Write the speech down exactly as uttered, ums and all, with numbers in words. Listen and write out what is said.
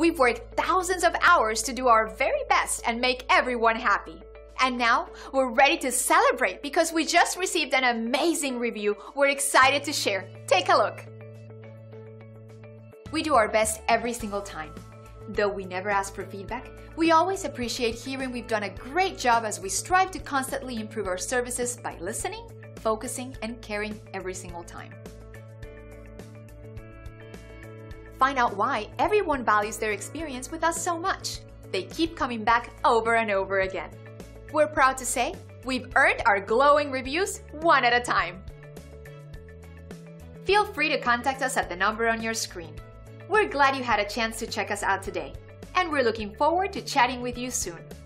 We've worked thousands of hours to do our very best and make everyone happy. And now we're ready to celebrate because we just received an amazing review we're excited to share. Take a look. We do our best every single time. Though we never ask for feedback, we always appreciate hearing we've done a great job as we strive to constantly improve our services by listening, focusing, and caring every single time. Find out why everyone values their experience with us so much. They keep coming back over and over again. We're proud to say we've earned our glowing reviews one at a time. Feel free to contact us at the number on your screen. We're glad you had a chance to check us out today, and we're looking forward to chatting with you soon.